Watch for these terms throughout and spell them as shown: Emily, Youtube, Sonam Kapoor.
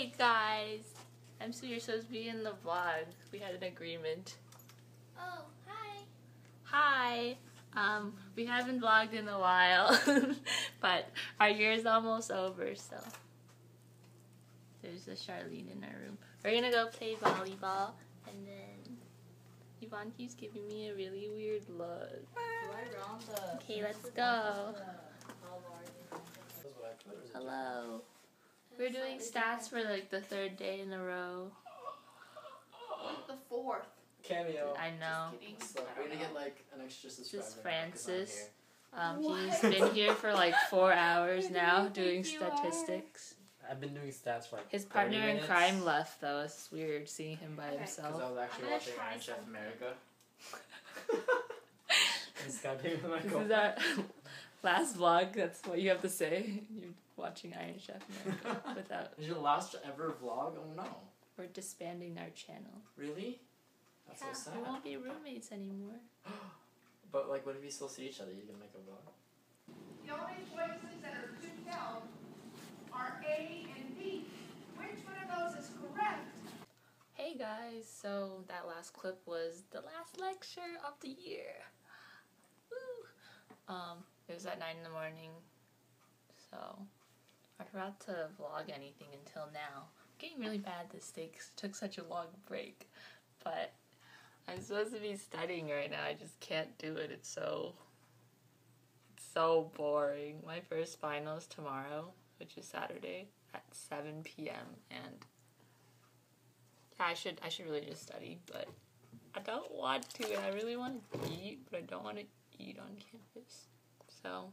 Hey guys! MC, you're supposed to be in the vlog. We had an agreement. Oh, hi! Hi! We haven't vlogged in a while, but our year's almost over, so... There's a Charlene in our room. We're gonna go play volleyball, and then... Yvonne keeps giving me a really weird look. Okay, let's go! Hello! We're doing stats for like the third day in a row. Like the fourth. Cameo. I know. So we're gonna get like an extra subscriber. This is Francis. He's been here for like 4 hours now doing statistics. I've been doing stats for like 30 minutes. His partner in crime left though. It's weird seeing him by himself. Because I was actually watching Iron Chef America. This is our last vlog. That's what you have to say. You're watching Iron Chef America without... Is your last ever vlog? Oh no. We're disbanding our channel. Really? That's so sad. We won't be roommates anymore. But like, what if we still see each other? You can make a vlog. The only choices that are to tell are A and B. Which one of those is correct? Hey guys, so that last clip was the last lecture of the year. Woo. It was at 9 in the morning, so... I forgot to vlog anything until now. I'm getting really bad at this day because it took such a long break. But I'm supposed to be studying right now. I just can't do it. It's so boring. My first final is tomorrow, which is Saturday at 7 p.m. and yeah, I should really just study, but I don't want to, and I really want to eat, but I don't want to eat on campus. So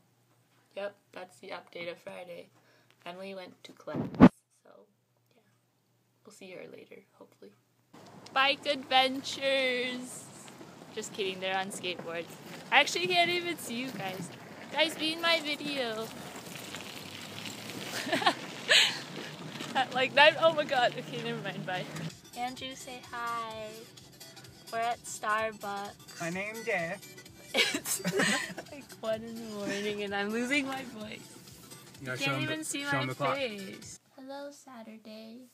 yep, that's the update of Friday. Emily went to class, so yeah, we'll see her later, hopefully. Bike adventures! Just kidding, they're on skateboards. I actually can't even see you guys. Guys, be in my video! Like that, oh my god, okay, never mind, bye. Andrew, say hi. We're at Starbucks. My name's Jeff. It's like 1 in the morning and I'm losing my voice. You can't even see my face. Hello, Saturday.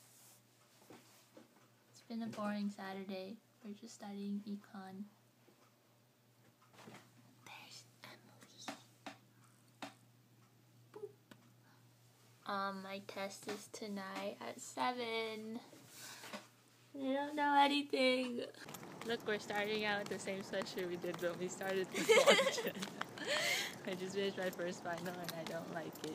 It's been a boring Saturday. We're just studying econ. There's Emily. Boop. My test is tonight at 7. I don't know anything. Look, we're starting out with the same sweatshirt we did when we started this vlog. I just finished my first final and I don't like it.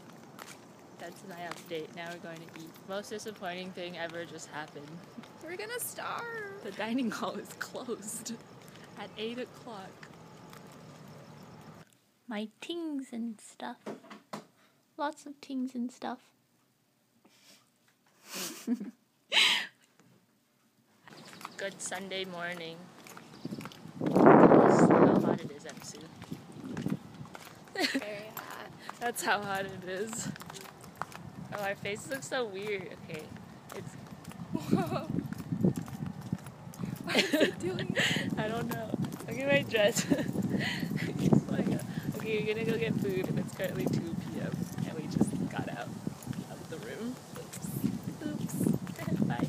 That's my update. Now we're going to eat. Most disappointing thing ever just happened. We're gonna starve! The dining hall is closed at 8 o'clock. My things and stuff. Lots of things and stuff. Good Sunday morning. That's how hot it is, Emsu. Very hot. That's how hot it is. Oh, our face looks so weird. Okay, it's... Whoa! Why is it doing that? I don't know. Look at my dress. Okay, we're gonna go get food and it's currently 2 p.m. and we just got out of the room. Oops. Oops. Bye.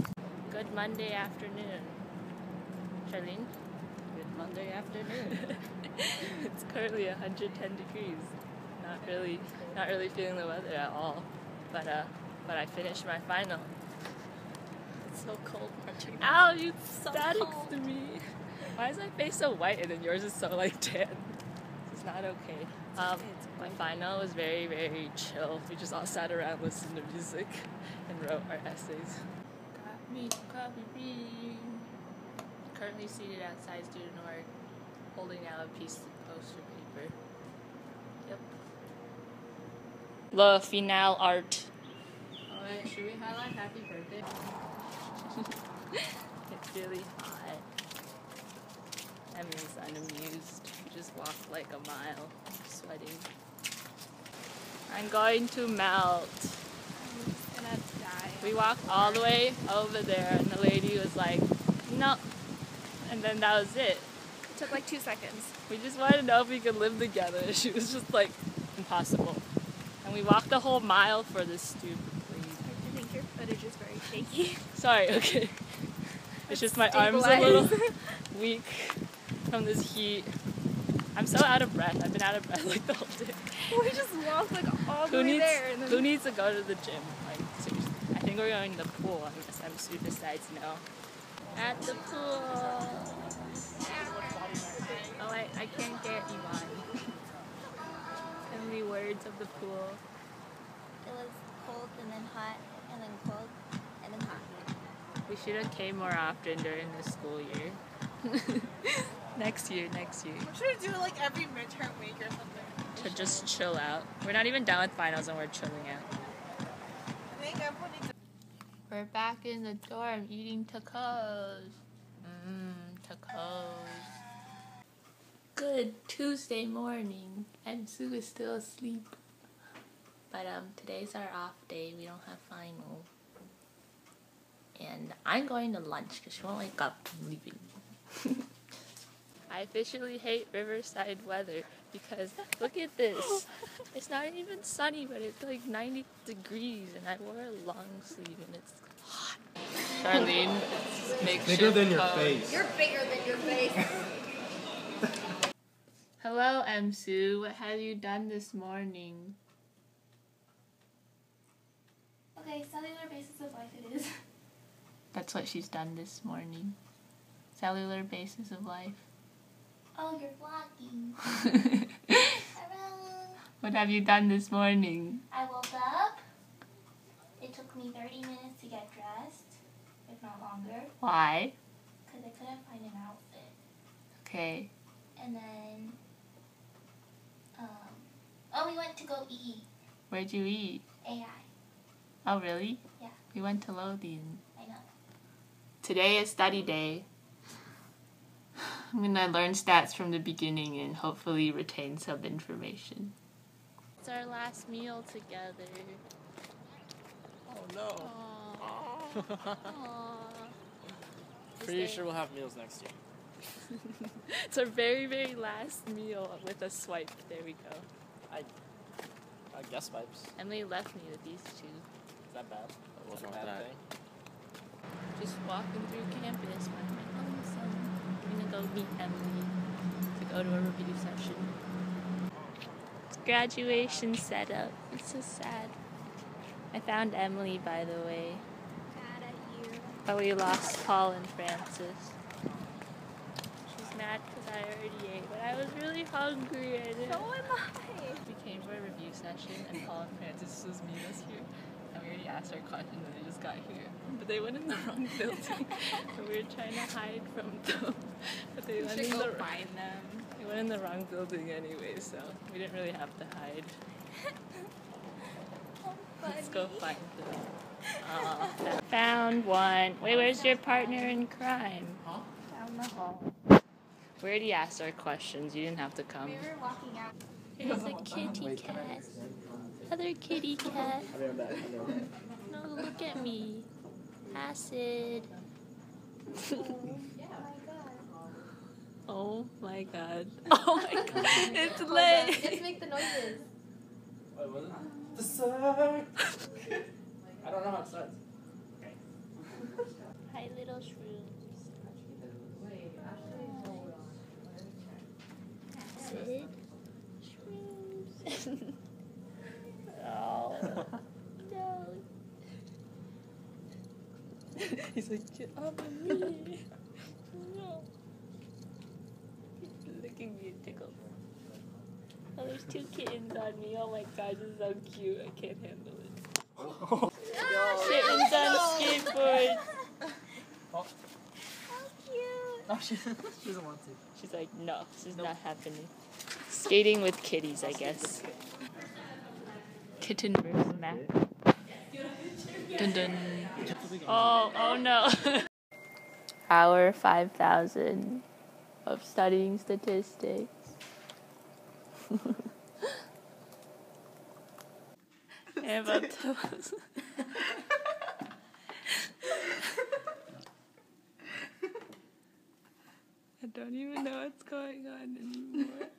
Good Monday afternoon. Charlene? Good Monday afternoon. It's currently 110 degrees. Not really feeling the weather at all. But I finished my final. It's so cold. Ow, you static to me. Why is my face so white and then yours is so like tan? It's not okay. My final was very, very chill. We just all sat around, listened to music, and wrote our essays. Got me coffee bean. Currently seated outside student org, holding out a piece of poster paper. Yep. The final art. Alright, should we highlight happy birthday? It's really hot. Emily's unamused. We just walked like a mile, sweating. I'm going to melt. I'm just gonna die. We walked all the way over there and the lady was like, no. And then that was it. It took like 2 seconds. We just wanted to know if we could live together. She was just like, impossible. And we walked the whole mile for this stupid lady. I think your footage is very shaky. Sorry, okay. It's just my arms are a little weak from this heat. I'm so out of breath. I've been out of breath like the whole day. We just walked like all the way there. And then who needs to go to the gym? Like seriously. I think we're going to the pool unless Sue decides no. At the pool. Oh, I can't get Iman. Emily words of the pool. It was cold and then hot and then cold and then hot. We should have came more often during this school year. Next year. What should we do like every midterm week or something? To just chill out. We're not even done with finals and we're chilling out. I think everyone needs to. We're back in the dorm eating tacos. Good Tuesday morning, and Sue is still asleep. But today's our off day. We don't have final. And I'm going to lunch because she won't wake up. I'm leaving. I officially hate Riverside weather because look at this. It's not even sunny, but it's like 90 degrees, and I wore a long sleeve, and it's hot. Charlene, make sure bigger than your face. You're bigger than your face. Hello, Sue. What have you done this morning? Okay, cellular basis of life it is. That's what she's done this morning. Cellular basis of life. Oh, you're vlogging. What have you done this morning? I woke up. It took me 30 minutes to get dressed, if not longer. Why? Because I couldn't find an outfit. Okay. And then, we went to go eat. Where'd you eat? AI. Oh, really? Yeah. We went to Lothian. I know. Today is study day. I'm gonna learn stats from the beginning and hopefully retain some information. It's our last meal together. Oh no. Aww. Aww. Pretty sure we'll have meals next year. It's our very, very last meal with a swipe. There we go. I guess swipes. Emily left me with these two. Is that bad? That wasn't a bad thing. Just walking through campus by myself. I'm gonna go meet Emily to go to a review session. It's graduation setup. It's so sad. I found Emily, by the way. Mad at you. But we lost Paul and Francis. Mad because I already ate, but I was really hungry. So am I. We came for a review session, and Paul and Francis just meet us here, and we already asked our questions, and they just got here. But they went in the wrong building, so we were trying to hide from them. But they went in the find them. They went in the wrong building anyway, so we didn't really have to hide. Let's go find them. Found one. Wait, where's your partner in crime? Huh? Down the hall. We already asked our questions, you didn't have to come. We were walking out. Here's a kitty cat. Other kitty cat. No, look at me. Acid. Oh my god. Oh my god. It's late. Just make the noises. Wait, what is it? Dessert. I don't know how it starts. Okay. Hi, little shrew. Shrooms. Oh. No. He's like, get off of me. No. He's licking me and tickled. Oh, there's two kittens on me. Oh my gosh, this is so cute. I can't handle it. Oh. Kittens on skateboards. Oh. No, she doesn't want to. She's like, no, this is not happening. Skating with kitties, I guess. Kitten versus map. Dun dun. Oh no. Hour 5,000 of studying statistics. I don't even know what's going on anymore.